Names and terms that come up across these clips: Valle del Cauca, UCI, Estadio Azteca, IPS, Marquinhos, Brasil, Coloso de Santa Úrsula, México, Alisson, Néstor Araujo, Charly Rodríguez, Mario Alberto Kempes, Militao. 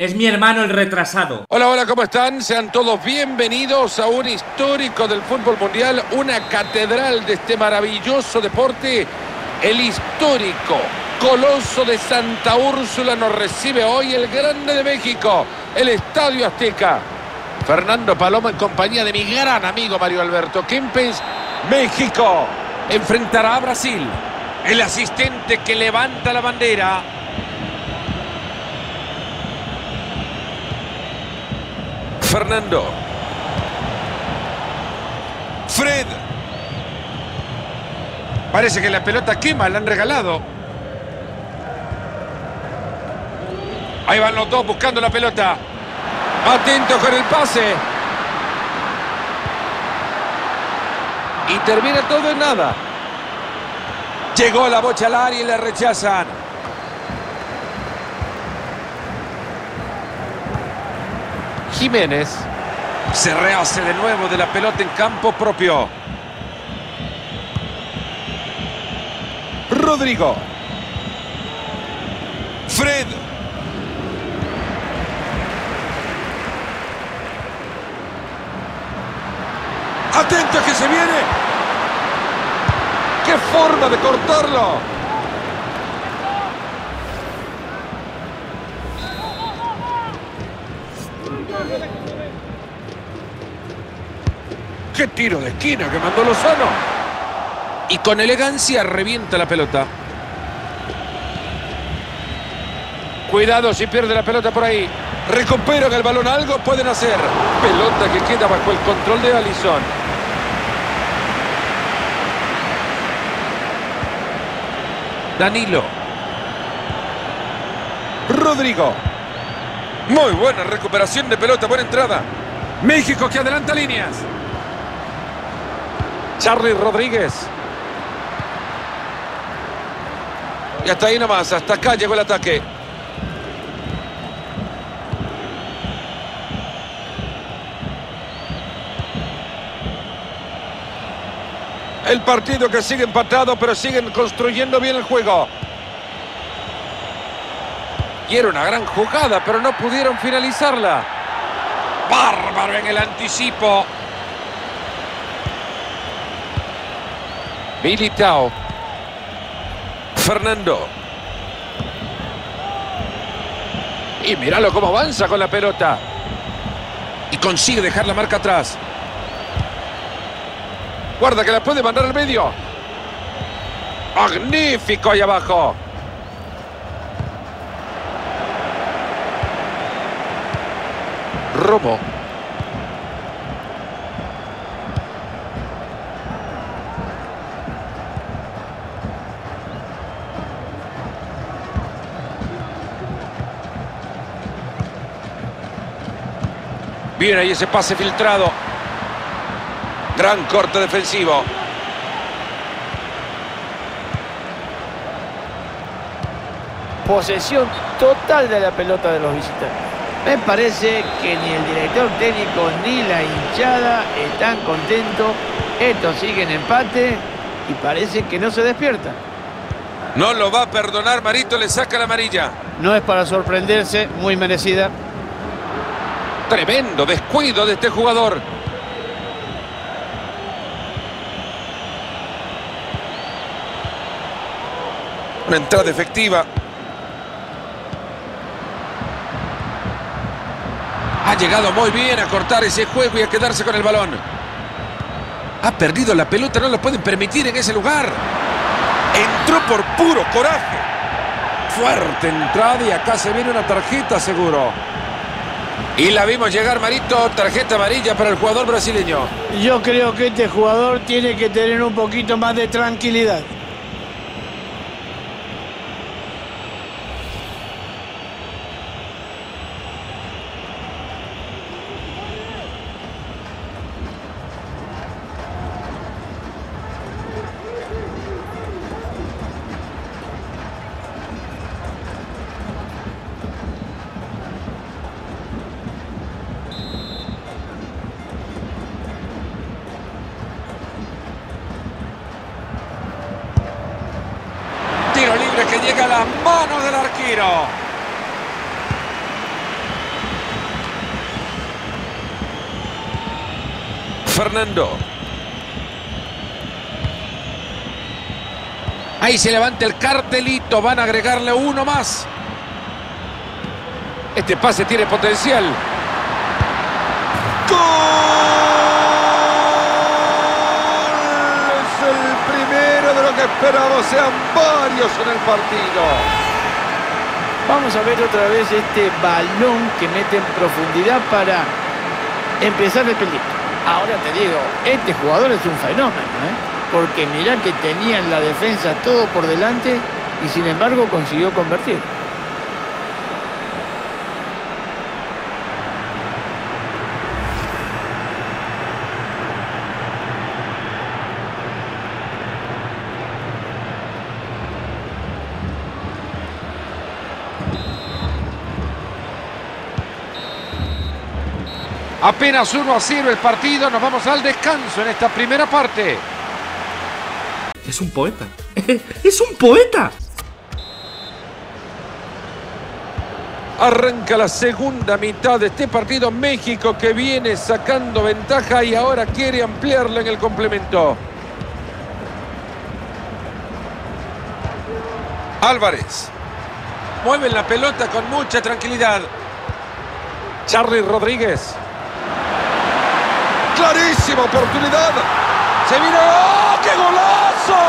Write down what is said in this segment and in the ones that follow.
Es mi hermano el retrasado. Hola, hola, ¿cómo están? Sean todos bienvenidos a un histórico del fútbol mundial, una catedral de este maravilloso deporte, el histórico Coloso de Santa Úrsula nos recibe hoy el grande de México, el Estadio Azteca. Fernando Paloma en compañía de mi gran amigo Mario Alberto Kempes. México enfrentará a Brasil. El asistente que levanta la bandera. Fernando. Fred. Parece que la pelota quema, la han regalado. Ahí van los dos buscando la pelota. Atento con el pase. Y termina todo en nada. Llegó la bocha al área y la rechazan. Jiménez se rehace de nuevo de la pelota en campo propio. Rodrigo. Fred. Atento que se viene. ¡Qué forma de cortarlo! ¡Qué tiro de esquina que mandó Lozano! Y con elegancia revienta la pelota. Cuidado si pierde la pelota por ahí. Recuperan el balón, algo pueden hacer. Pelota que queda bajo el control de Alisson. Danilo. Rodrigo. Muy buena recuperación de pelota, buena entrada. México que adelanta líneas. Charly Rodríguez. Y hasta ahí nomás, hasta acá llegó el ataque. El partido que sigue empatado, pero siguen construyendo bien el juego. Y era una gran jugada, pero no pudieron finalizarla. Bárbaro en el anticipo. Militao. Fernando. Y míralo cómo avanza con la pelota. Y consigue dejar la marca atrás. Guarda que la puede mandar al medio. Magnífico ahí abajo. Romo. Bien ahí ese pase filtrado. Gran corte defensivo. Posesión total de la pelota de los visitantes. Me parece que ni el director técnico ni la hinchada están contentos. Estos siguen empate y parece que no se despiertan. No lo va a perdonar, Marito, le saca la amarilla. No es para sorprenderse, muy merecida. Tremendo descuido de este jugador. Una entrada efectiva. Ha llegado muy bien a cortar ese juego y a quedarse con el balón. Ha perdido la pelota, no lo pueden permitir en ese lugar. Entró por puro coraje. Fuerte entrada y acá se viene una tarjeta seguro. Y la vimos llegar, Marito, tarjeta amarilla para el jugador brasileño. Yo creo que este jugador tiene que tener un poquito más de tranquilidad. Llega a las manos del arquero. Fernando. Ahí se levanta el cartelito. Van a agregarle uno más. Este pase tiene potencial. ¡Gol! Es el primero de lo que esperamos. Sean varios en el partido. Vamos a ver otra vez este balón que mete en profundidad para empezar el peligro. Ahora te digo, este jugador es un fenómeno, porque mirá que tenían la defensa todo por delante y sin embargo consiguió convertir. Apenas 1-0 el partido, nos vamos al descanso en esta primera parte. Es un poeta. ¡Es un poeta! Arranca la segunda mitad de este partido. México que viene sacando ventaja y ahora quiere ampliarla en el complemento. Álvarez. Mueven la pelota con mucha tranquilidad. Charly Rodríguez. Clarísima oportunidad. Se vino. ¡Oh, qué golazo!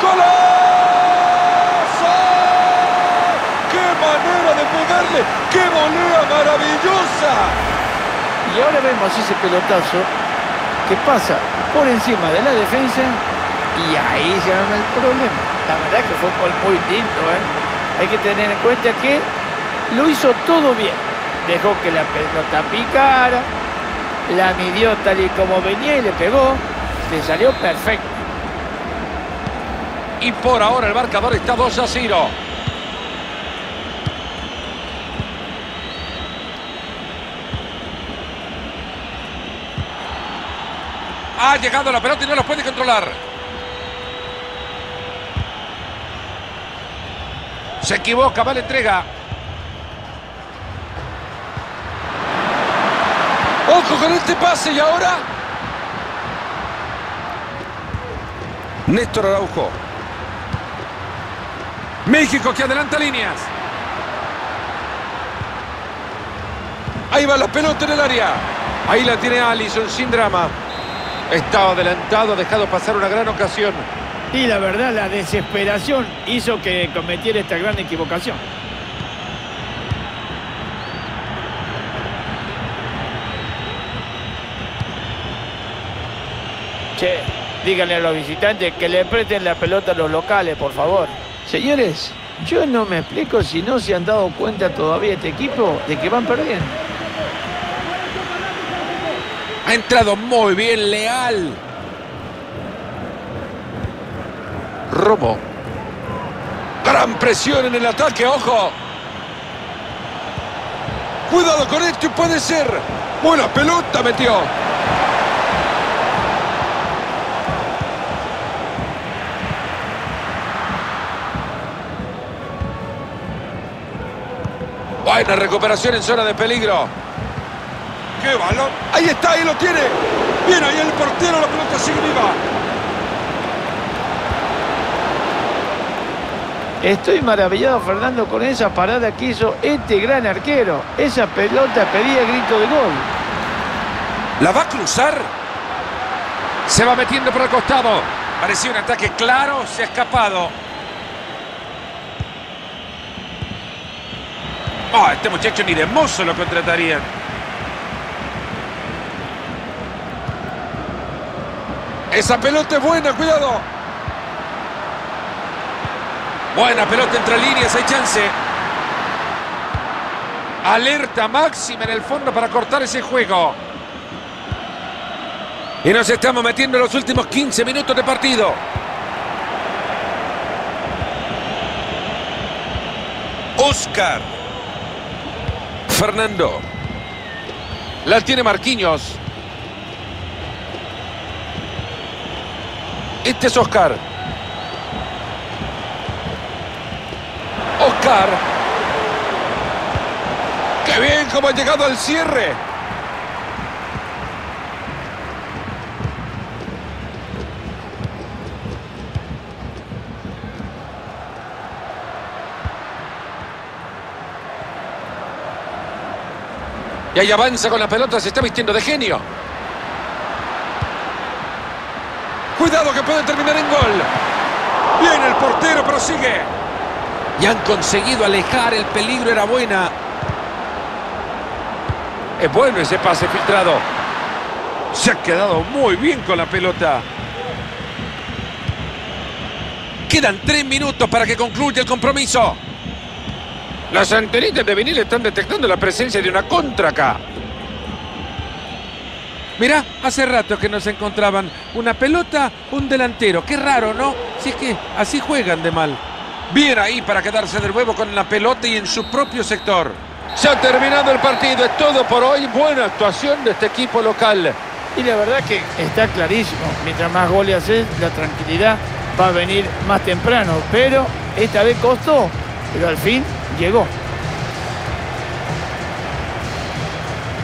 ¡Golazo! ¡Qué manera de pegarle! ¡Qué volea maravillosa! Y ahora vemos ese pelotazo que pasa por encima de la defensa y ahí se arma el problema. La verdad que fue un gol muy lindo, Hay que tener en cuenta que lo hizo todo bien. Dejó que la pelota picara. La midió tal y como venía y le pegó. Le salió perfecto. Y por ahora el marcador está 2-0. Ha llegado la pelota y no la puede controlar. Se equivoca, mala entrega. ¡Ojo con este pase! Y ahora... Néstor Araujo. México que adelanta líneas. Ahí va la pelota en el área. Ahí la tiene Alisson sin drama. Estaba adelantado, ha dejado pasar una gran ocasión. Y la verdad, la desesperación hizo que cometiera esta gran equivocación. Che, díganle a los visitantes que le presten la pelota a los locales, por favor. Señores, yo no me explico si no se han dado cuenta todavía este equipo de que van perdiendo. Ha entrado muy bien Leal. Romo. Gran presión en el ataque, ojo. Cuidado con esto y puede ser. Buena pelota metió. Buena recuperación en zona de peligro. ¡Qué balón! Ahí está, ahí lo tiene. Bien, ahí el portero, la pelota sigue viva. Estoy maravillado, Fernando, con esa parada que hizo este gran arquero. Esa pelota pedía grito de gol. ¿La va a cruzar? Se va metiendo por el costado. Parecía un ataque claro, se ha escapado. Oh, este muchacho ni de mozo lo contratarían. Esa pelota es buena, cuidado. Buena pelota entre líneas, hay chance. Alerta máxima en el fondo para cortar ese juego. Y nos estamos metiendo en los últimos 15 minutos de partido. Oscar. Fernando. La tiene Marquinhos. Este es Oscar. Oscar. ¡Qué bien cómo ha llegado al cierre! Y ahí avanza con la pelota, se está vistiendo de genio. Cuidado que puede terminar en gol. Bien, el portero prosigue. Y han conseguido alejar, el peligro era buena. Es bueno ese pase filtrado. Se ha quedado muy bien con la pelota. Quedan 3 minutos para que concluya el compromiso. Las antenitas de vinil están detectando la presencia de una contra acá. Mirá, hace rato que no se encontraban. Una pelota, un delantero. Qué raro, ¿no? Si es que así juegan de mal. Bien ahí para quedarse de nuevo con la pelota y en su propio sector. Se ha terminado el partido. Es todo por hoy. Buena actuación de este equipo local. Y la verdad que está clarísimo. Mientras más goles haces, la tranquilidad va a venir más temprano. Pero esta vez costó. Pero al fin llegó.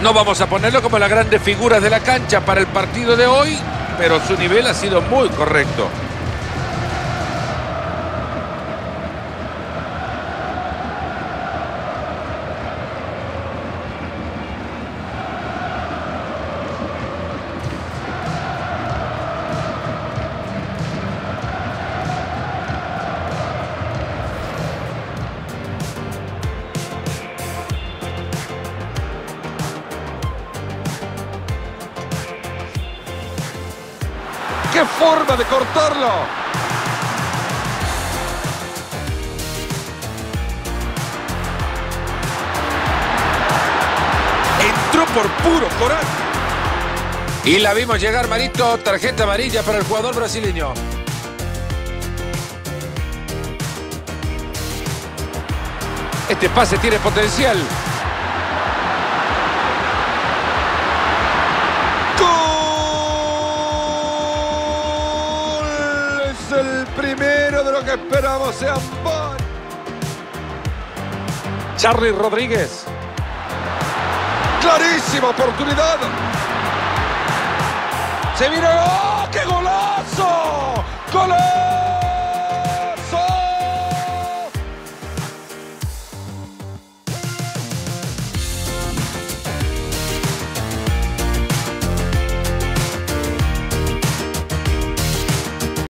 No vamos a ponerlo como las grandes figuras de la cancha para el partido de hoy, pero su nivel ha sido muy correcto. ¡Qué forma de cortarlo! Entró por puro coraje. Y la vimos llegar, Marito. Tarjeta amarilla para el jugador brasileño. Este pase tiene potencial. Primero de lo que esperamos, sean bon. Charly Rodríguez. Clarísima oportunidad. Se vino. ¡Oh, qué golazo! ¡Golazo!